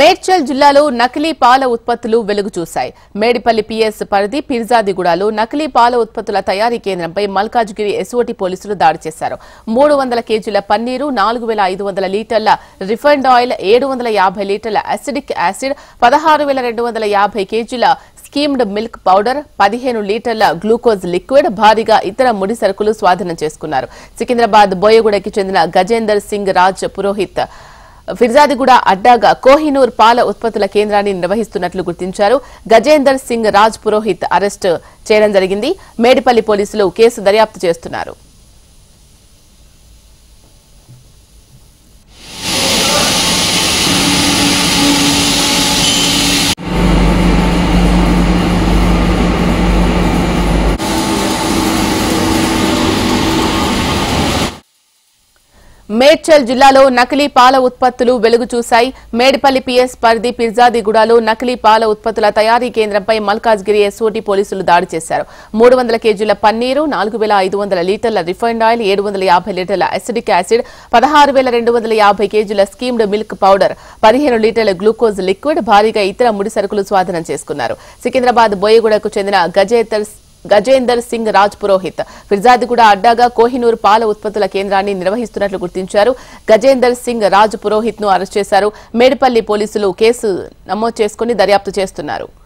మేడ్చల్ జిల్లాలో నకిలీ పాల ఉత్పత్తులు వెలుగు చూశాయి. మేడిపల్లి పిఎస్ పరిధి పీర్జాదిగూడలో నకిలీ పాల ఉత్పత్తుల తయారీ కేంద్రంపై మల్కాజ్గిరి ఎస్ఓటి పోలీసులు దాడి చేశారు. 300 కేజీల పన్నీరు, 4500 లీటర్ల రిఫైండ్ ఆయిల్, 750 లీటర్ల అసిడిక్ యాసిడ్, 16250 కేజీల స్కీమ్డ్ మిల్క్ పౌడర్, 15 లీటర్ల గ్లూకోజ్ లిక్విడ్, భారీగా ఇతర ముడి సరుకులు స్వాధీనం చేసుకున్నారు. సికింద్రాబాద్ బోయగూడకి చెందిన గజేందర్ సింగ్ రాజ్ పురోహిత్ ఫిర్జాదిగూడ అడ్డాగా కోహినూర్ పాల ఉత్పత్తుల కేంద్రాన్ని నిర్వహిస్తున్నట్లు గుర్తించారు. గజేందర్ సింగ్ రాజ్ పురోహిత్ అరెస్ట్ చేయడం జరిగింది. మేడిపల్లి పోలీసులు కేసు దర్యాప్తు చేస్తున్నారు. మేడ్చల్ జిల్లాలో నకిలీ పాల ఉత్పత్తులు వెలుగు చూశాయి. మేడిపల్లి పిఎస్ పరిధి పిర్జాదిగూడలో నకిలీ పాల ఉత్పత్తుల తయారీ కేంద్రంపై మల్కాజ్గిరి ఎస్ఓటి పోలీసులు దాడి చేశారు. 300 కేజీల పన్నీరు, 4500 లీటర్ల రిఫైండ్ ఆయిల్, 750 లీటర్ల అసిడిక్ యాసిడ్, 16250 కేజీల స్కీమ్డ్ మిల్క్ పౌడర్, 15 లీటర్ల గ్లూకోజ్ లిక్విడ్, భారీగా ఇతర ముడి సరుకులు స్వాధీనం చేసుకున్నారు. సికింద్రాబాద్ బోయగూడకు చెందిన గజేందర్ సింగ్ రాజ్ పురోహిత్ ఫిర్జాదిగూడ అడ్డాగా కోహినూర్ పాల ఉత్పత్తుల కేంద్రాన్ని నిర్వహిస్తున్నట్లు గుర్తించారు. గజేందర్ సింగ్ రాజ్ పురోహిత్ ను అరెస్ట్ చేశారు. మేడిపల్లి పోలీసులు కేసు నమోదు చేసుకుని దర్యాప్తు చేస్తున్నారు.